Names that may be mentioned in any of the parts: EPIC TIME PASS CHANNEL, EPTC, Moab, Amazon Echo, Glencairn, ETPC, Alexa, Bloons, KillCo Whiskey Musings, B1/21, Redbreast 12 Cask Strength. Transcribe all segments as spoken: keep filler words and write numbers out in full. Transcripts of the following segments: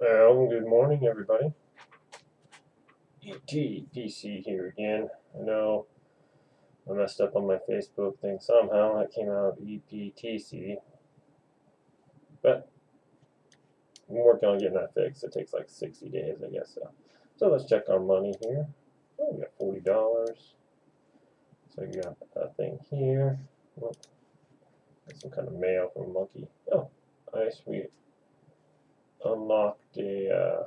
Well, good morning, everybody. E T P C here again. I know I messed up on my Facebook thing somehow. That came out E P T C. But I'm working on getting that fixed. It takes like sixty days, I guess. So, so let's check our money here. Oh, we got forty dollars. So we got a thing here. Oh, got some kind of mail from a monkey. Oh, nice. We unlocked a, uh,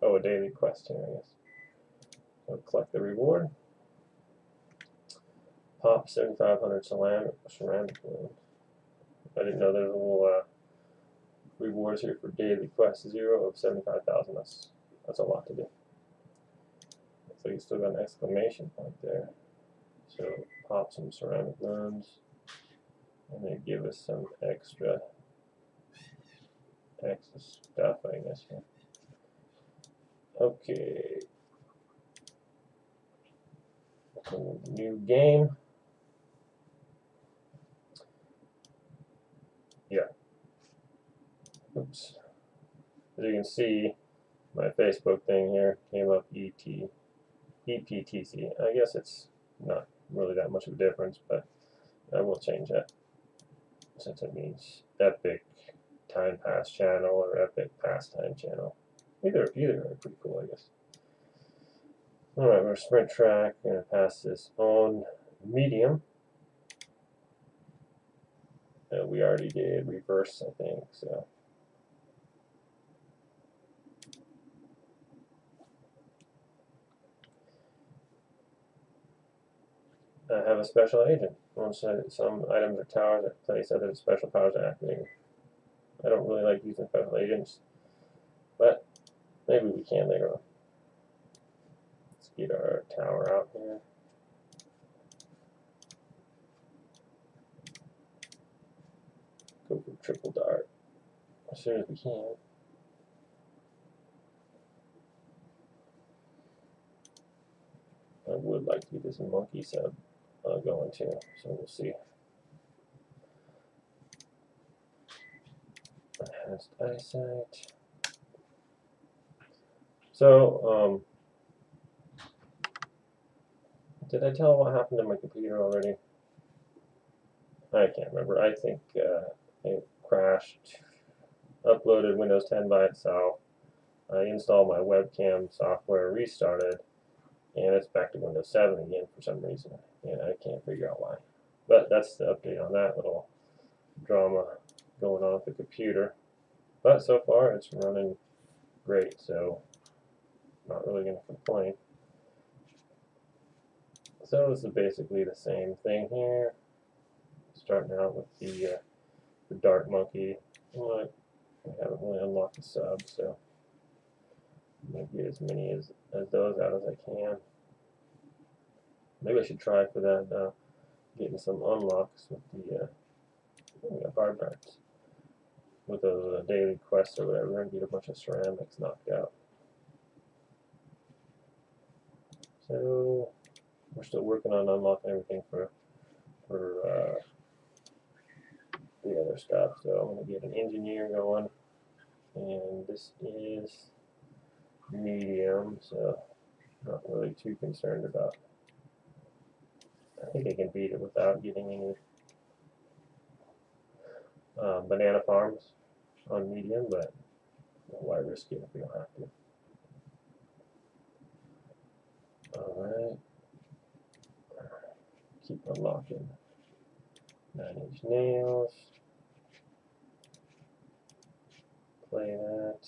oh, a daily quest here, I guess. We'll collect the reward. Pop seventy-five hundred ceramic, ceramic balloons. I didn't know there's a little uh, rewards here for daily quest. Zero of seventy-five thousand. That's that's a lot to do. Looks like you still got an exclamation point there. So pop some ceramic balloons, and they give us some extra extra stuff, I guess. Here. Okay. New game. Yeah. Oops. As you can see, my Facebook thing here came up E T E P T C. I guess it's not really that much of a difference, but I will change that since it means Epic Time Pass Channel or Epic Pastime Channel. Either either are pretty cool, I guess. Alright, we're sprint track. I'm going to pass this on medium. Uh, we already did reverse, I think, so. I have a special agent. Once some items or towers are placed, other special powers are activated. I don't really like using special agents, but maybe we can later on. Get our tower out here. Go for triple dart as soon as we can. I would like to get this monkey sub uh, going too, so we'll see. Enhanced eyesight. So, um, did I tell what happened to my computer already? I can't remember. I think uh, it crashed. Uploaded Windows ten by itself. I installed my webcam software, restarted, and it's back to Windows seven again for some reason, and I can't figure out why. But that's the update on that little drama going on with the computer. But so far, it's running great, so not really going to complain. So this is basically the same thing here. Starting out with the, uh, the dark monkey. Well, I haven't really unlocked the sub, so I'm going to get as many as, as those out as I can. Maybe I should try for that, uh, getting some unlocks with the uh, oh, yeah, barb darts. With those uh, daily quests or whatever, and get a bunch of ceramics knocked out. So we're still working on unlocking everything for for uh, the other stuff. So I'm going to get an engineer going, and this is medium, so not really too concerned about. I think I can beat it without getting any uh, banana farms on medium, but why risk it if we don't have to? All right. Keep unlocking nine inch nails. Play that.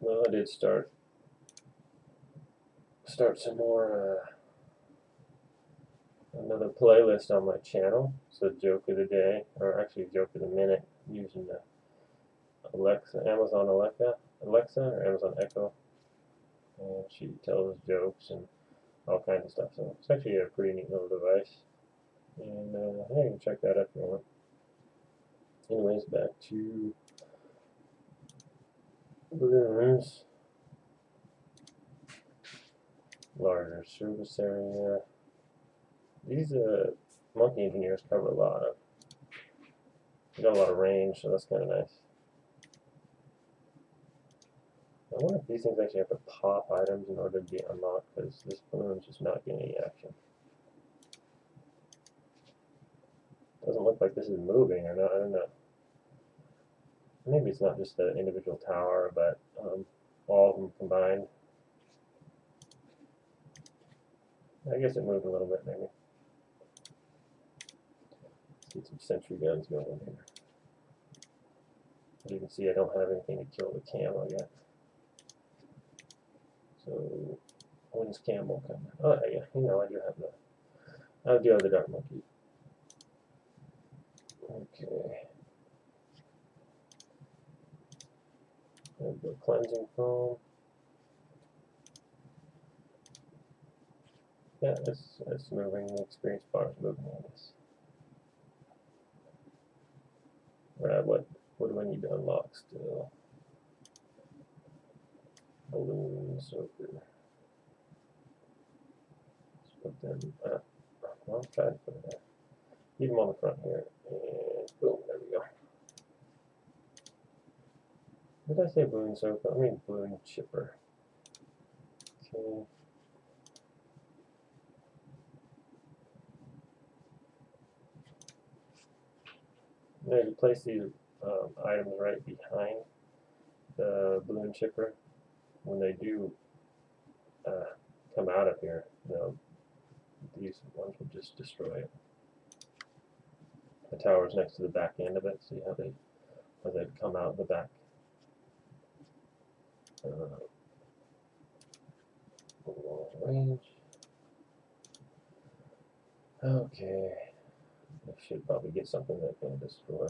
Well, I did start start some more uh, another playlist on my channel. So joke of the day, or actually joke of the minute, using the Alexa, Amazon Alexa, Alexa or Amazon Echo. And she tells jokes and all kinds of stuff. So it's actually a pretty neat little device. And uh, hey, you can check that out if you want. Anyways, back to Bloons. Larger service area. These uh, monkey engineers cover a lot of You got a lot of range, so that's kind of nice. I wonder if these things actually have to pop items in order to be unlocked, because this balloon's just not getting any action. Doesn't look like this is moving or not. I don't know. Maybe it's not just the individual tower, but um, all of them combined. I guess it moved a little bit, maybe. Let's get some sentry guns going here. As you can see, I don't have anything to kill the camel yet. So, when's camel coming? Oh, yeah, you know, I do have the, I do have the dark monkey. Okay. And the cleansing foam. Yeah, it's, it's moving. The experience bar is moving on this. Alright, what, what do I need to unlock still? Balloons over. Let's put them up. I'll try to put them up. Leave them on the front here. And boom, there we go. Did I say balloon sofa? I mean balloon chipper. Okay. Now you place these um, items right behind the balloon chipper. When they do uh, come out of here, you know, these ones will just destroy it. The tower is next to the back end of it. See how they how they come out the back. Uh, range. Okay, I should probably get something that can destroy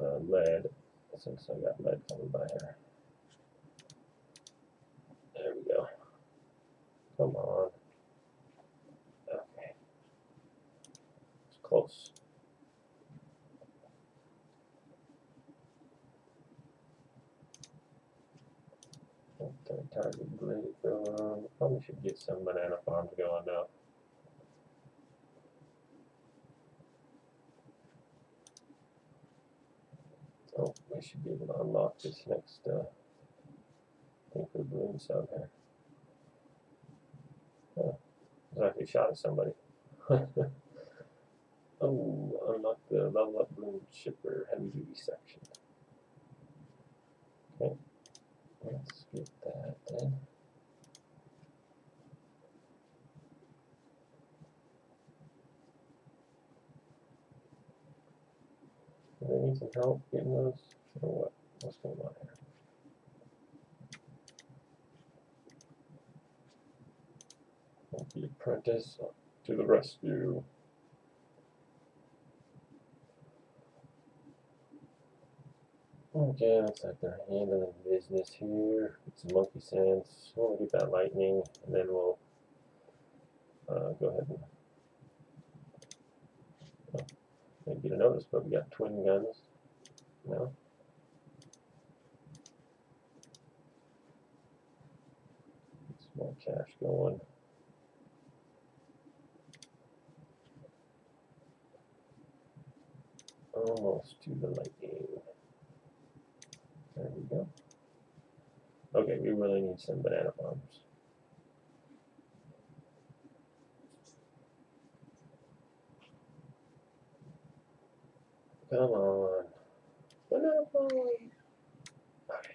uh, lead, since I got lead coming by here. There we go. Come on. Okay, it's close. Target blade going. Probably should get some banana farms going now. Oh, we should be able to unlock this next uh, thing for the balloons out here. Oh, I was actually shot at somebody. Oh, unlock the level up balloon shipper heavy duty section. Okay. Let's get that then. Do they need some help getting those? Or what? What's going on here? The apprentice to the rescue. Okay, looks like they're handling business here. It's monkey sense. We'll get that lightning, and then we'll uh, go ahead and well, maybe you notice, but we got twin guns now. Get some more cash going. Almost to the lightning. There we go. Okay, we really need some banana bombs. Come on. Banana bombs! Okay.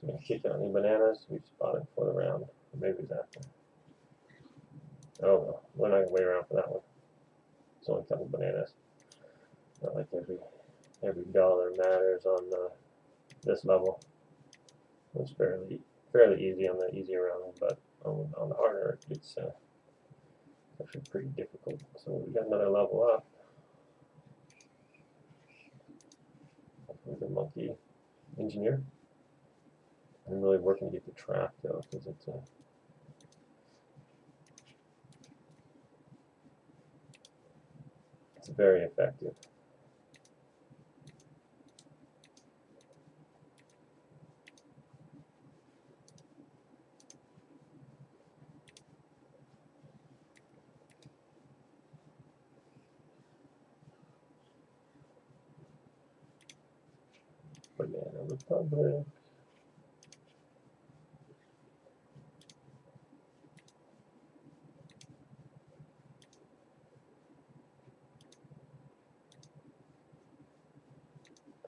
So we kick out any bananas we spotted for the round. Maybe it's after. Oh well, we're not going to wait around for that one. It's only a couple bananas. Not like every, every dollar matters on the this level. It's fairly fairly easy on the easier round, but on, on the harder it's uh, actually pretty difficult. So we got another level up. With the monkey engineer. I'm really working to get the trap though, because it's a uh, it's very effective. Banana Republic.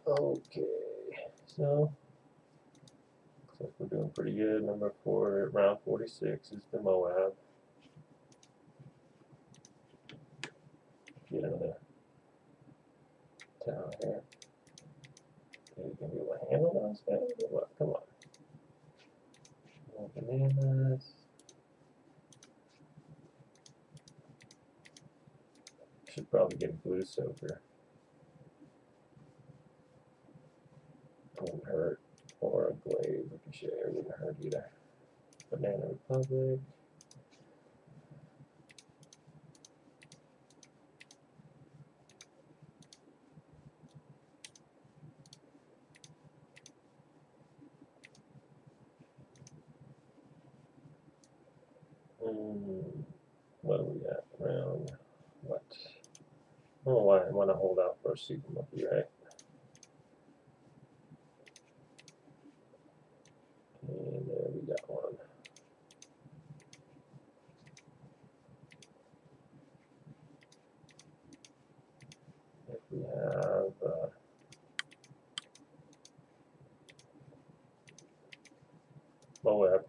Okay, so looks like we're doing pretty good. Number four, round forty-six is the Moab. Get another town here. Are you going to be able to handle those guys? What? Come on. More bananas. Should probably get a blue soaker. Wouldn't hurt, or a Glade Ricochet wouldn't hurt either. Banana Republic. Mm, what are we at? Round what? Oh, why I want to hold out for a Super Monkey, right?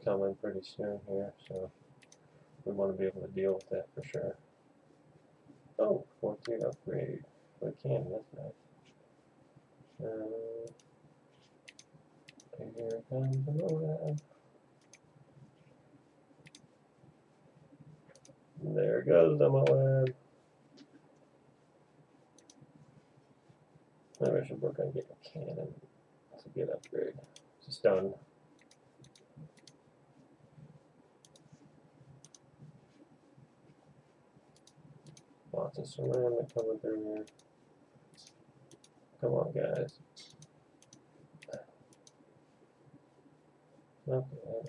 Coming pretty soon here, so we want to be able to deal with that for sure. Oh, fourteen upgrade. We can, that's nice. Um, here comes the Moab. There goes the Moab. Maybe I should work on getting a cannon. That's a good upgrade. It's done. Lots of ceramic coming through here. Come on, guys. Okay, there we go.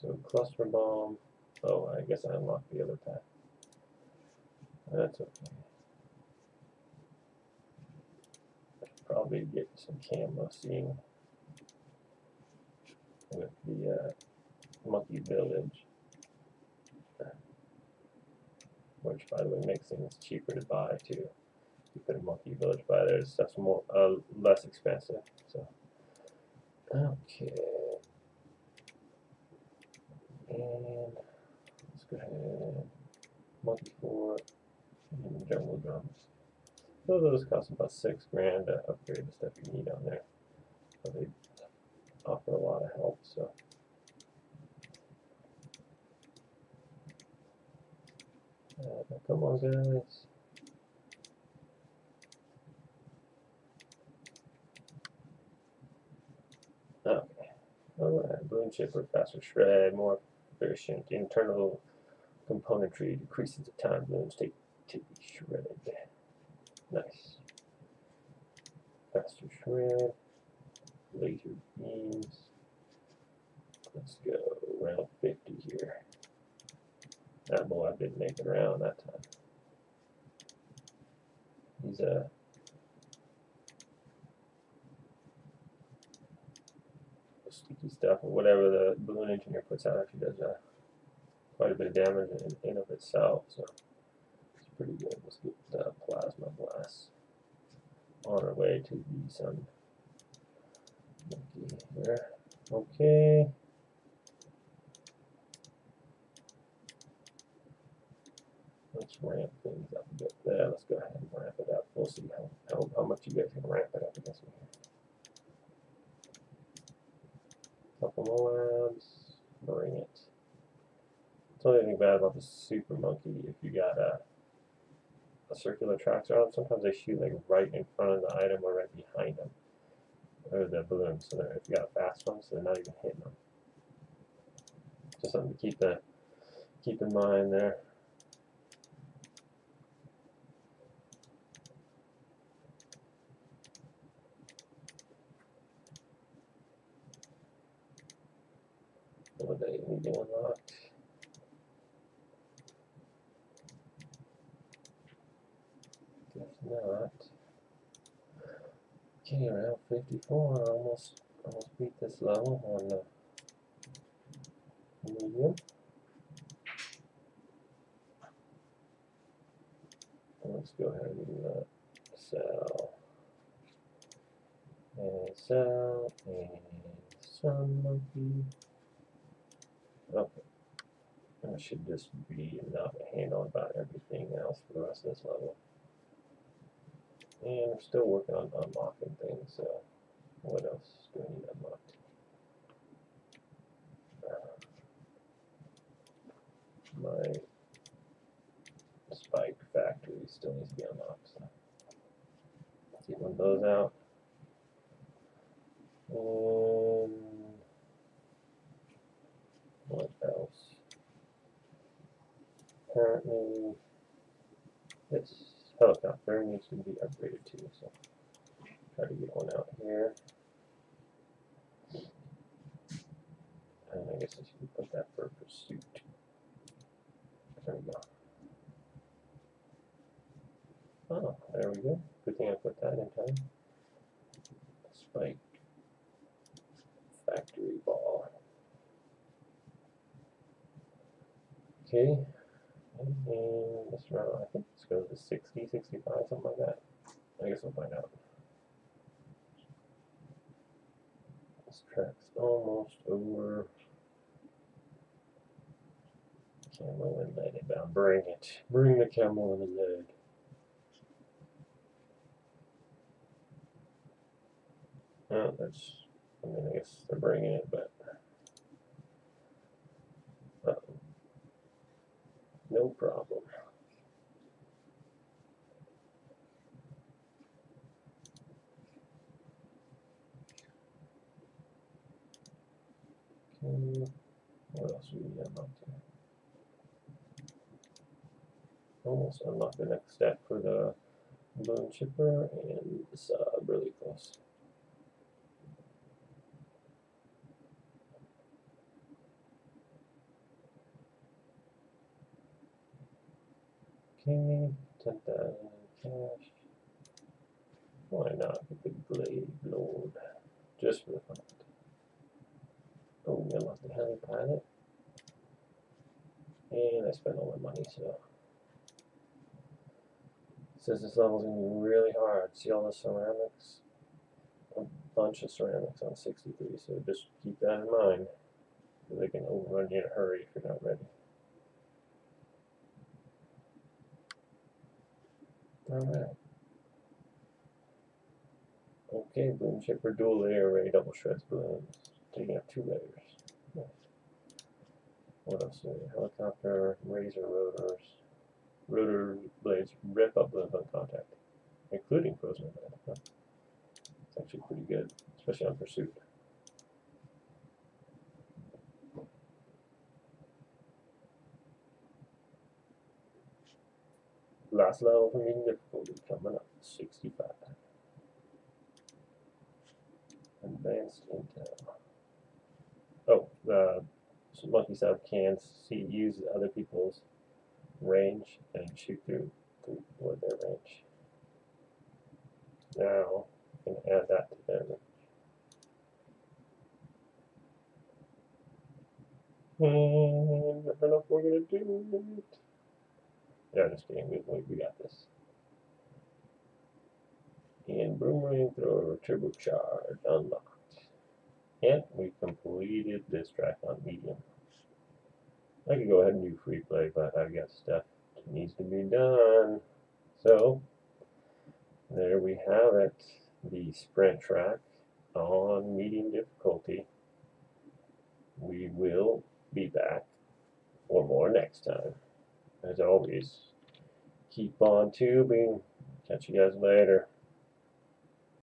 So cluster bomb. Oh, I guess I unlocked the other pack. That's okay. I should probably get some camo scene with the uh, monkey village. Which, by the way, makes things cheaper to buy too. You put a monkey village by there, stuff's more uh, less expensive. So, okay, and let's go ahead. Monkey fort and jungle drums. So those cost about six grand to upgrade the stuff you need on there. But they offer a lot of help. So. Uh, come on, guys. Okay. Alright, Bloon Chipper, faster shred, more efficient internal componentry, decreases the time blooms take to be shredded. Nice. Faster shred, laser beams. Let's go round fifty here. That Moab didn't make it around that time. He's a. Uh, sticky stuff, or whatever the balloon engineer puts out actually does uh, quite a bit of damage in and of itself, so it's pretty good. Let's get the plasma blast on our way to the sun. Monkey here. Okay. Let's ramp things up a bit there. Let's go ahead and ramp it up. We'll see how, how, how much you guys can ramp it up against me. Couple more labs. Bring it. It's only anything bad about the super monkey. If you got a, a circular tracks on, sometimes they shoot like right in front of the item or right behind them. Or the balloon. So if you got a fast one, so they're not even hitting them. Just something to keep, the, keep in mind there. Unlocked. Guess not. Okay, round fifty-four, I almost, almost beat this level on the medium. Let's go ahead and uh, sell, and sell, and some monkey. Okay, that should just be enough to handle about everything else for the rest of this level. And we're still working on unlocking things, so what else do we need unlocked? Uh, my spike factory still needs to be unlocked, so let's get one of those out. And what else? Apparently, this helicopter needs to be upgraded too, so try to get one out here. And I guess I should put that for pursuit. There we go. Oh, there we go. Good thing I put that in time. Spike factory ball. Okay. And this round, I think this goes to sixty, sixty-five, something like that. I guess we'll find out. This track's almost over. Camel and lead inbound. Bring it. Bring the camel and the lead. Oh, that's. I mean, I guess they're bringing it, but. No problem. Okay. What else do we need unlocked here? Almost unlock the next step for the balloon chipper and the sub really close. ten thousand cash. Why not a big blade load? Just for the fun. Oh, we unlocked the heli pilot. And I spent all my money, so. Says this level's gonna be really hard. See all the ceramics? A bunch of ceramics on sixty-three, so just keep that in mind. They can overrun you in a hurry if you're not ready. Alright. Okay, balloon chipper, dual layer array, double stress balloons. Taking up two layers. Nice. What else? Helicopter, razor rotors, rotor blades, rip up balloons on contact, including frozen land. It's actually pretty good, especially on pursuit. Last level from being difficulty coming up to sixty-five. Advanced intel. Oh, the monkey sub can see use other people's range and shoot through, through with their range. Now, I'm going to add that to their range. And I don't know if we're going to do it. No, just kidding, we, we got this. And boomerang thrower turbocharge unlocked. And we completed this track on medium. I could go ahead and do free play, but I've got stuff that needs to be done. So, there we have it. The sprint track on medium difficulty. We will be back for more next time. As always, keep on tubing. Catch you guys later.